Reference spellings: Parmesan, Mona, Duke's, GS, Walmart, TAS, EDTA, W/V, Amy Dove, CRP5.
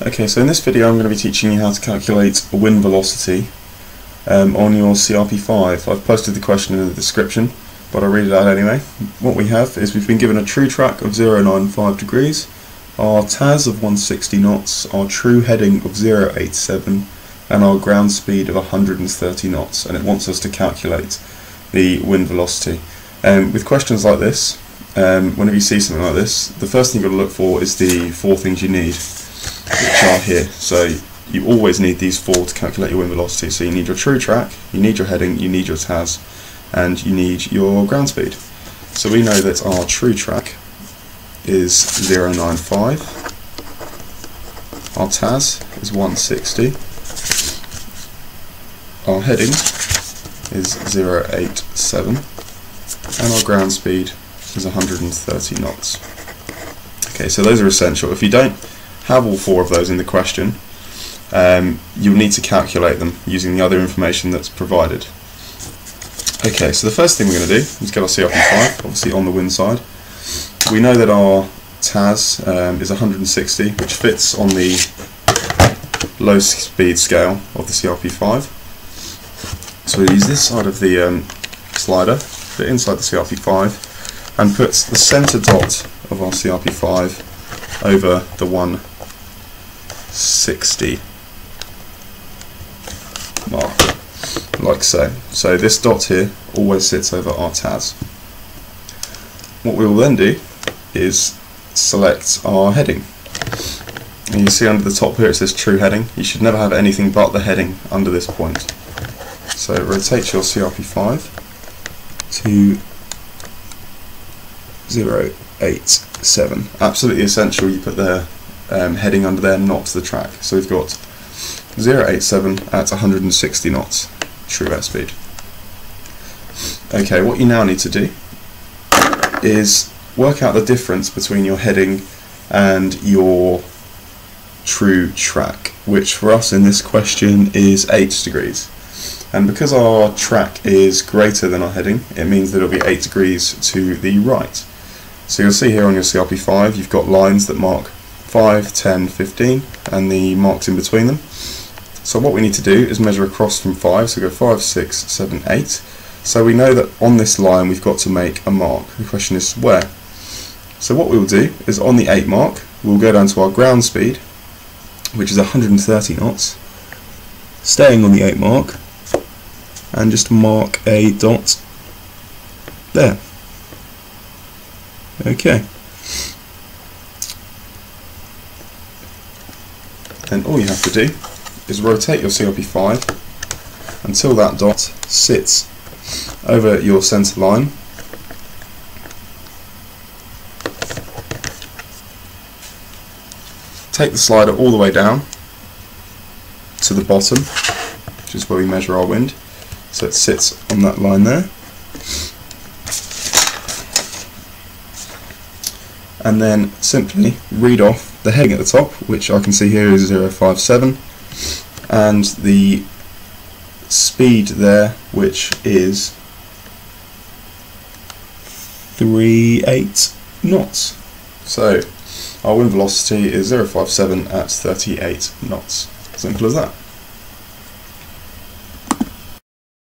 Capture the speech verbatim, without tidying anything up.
Okay, so in this video I'm going to be teaching you how to calculate a wind velocity um, on your C R P five. I've posted the question in the description, but I'll read it out anyway. What we have is we've been given a true track of zero point nine five degrees, our T A S of one hundred sixty knots, our true heading of zero point eight seven, and our ground speed of one hundred thirty knots, and it wants us to calculate the wind velocity. Um, with questions like this, um, whenever you see something like this, the first thing you've got to look for is the four things you need, which are here. So you always need these four to calculate your wind velocity. So you need your true track, you need your heading, you need your T A S, and you need your ground speed. So we know that our true track is zero point nine five, our T A S is one hundred sixty, our heading is zero point eight seven, and our ground speed is one hundred thirty knots. Okay, so those are essential. If you don't have all four of those in the question, um, you'll need to calculate them using the other information that's provided. Okay, so the first thing we're going to do is get our C R P five, obviously on the wind side. We know that our T A S um, is one hundred sixty, which fits on the low speed scale of the C R P five. So we use this side of the um, slider, but inside the C R P five, and put the centre dot of our C R P five over the one sixty mark, like so. So this dot here always sits over our T A S. What we will then do is select our heading. And you see under the top here it says true heading. You should never have anything but the heading under this point. So rotate your C R P five to zero point eight seven. Absolutely essential you put the Um, heading under there, not the track. So we've got zero point eight seven at one hundred sixty knots true airspeed. Okay, what you now need to do is work out the difference between your heading and your true track, which for us in this question is eight degrees. And because our track is greater than our heading, it means that it'll be eight degrees to the right. So you'll see here on your C R P five you've got lines that mark five, ten, fifteen, and the marks in between them. So what we need to do is measure across from five, so go five, six, seven, eight. So we know that on this line we've got to make a mark. The question is where? So what we'll do is on the eight mark, we'll go down to our ground speed, which is one hundred thirty knots, staying on the eight mark, and just mark a dot there. Okay. Then all you have to do is rotate your C R P five until that dot sits over your centre line . Take the slider all the way down to the bottom, which is where we measure our wind, so it sits on that line there, and then simply read off the heading at the top, which I can see here is zero point five seven, and the speed there, which is thirty-eight knots. So our wind velocity is zero point five seven at thirty-eight knots. Simple as that.